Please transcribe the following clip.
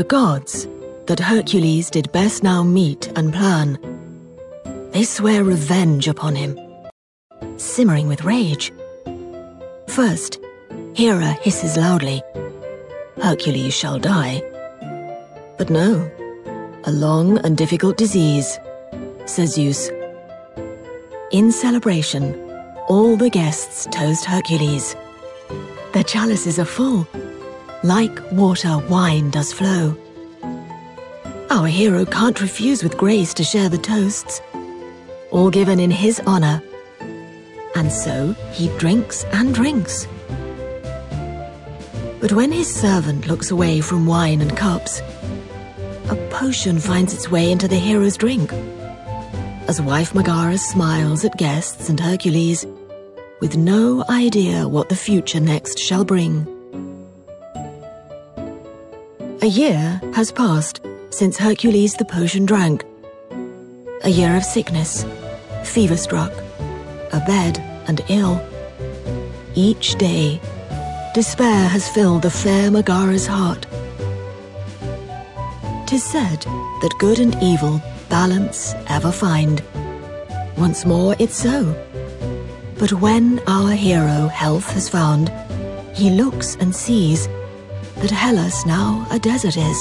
the gods that Hercules did best now meet and plan. They swear revenge upon him, simmering with rage. First, Hera hisses loudly, "Hercules shall die." But no, a long and difficult disease, says Zeus. In celebration, all the guests toast Hercules. Their chalices are full, like water wine does flow. Our hero can't refuse with grace to share the toasts, all given in his honor. And so he drinks and drinks. But when his servant looks away from wine and cups, a potion finds its way into the hero's drink, as wife Megara smiles at guests and Hercules, with no idea what the future next shall bring. A year has passed since Hercules the potion drank. A year of sickness, fever-struck, abed and ill. Each day, despair has filled the fair Megara's heart. 'Tis said that good and evil balance ever find. Once more it's so. But when our hero health has found, he looks and sees that Hellas now a desert is.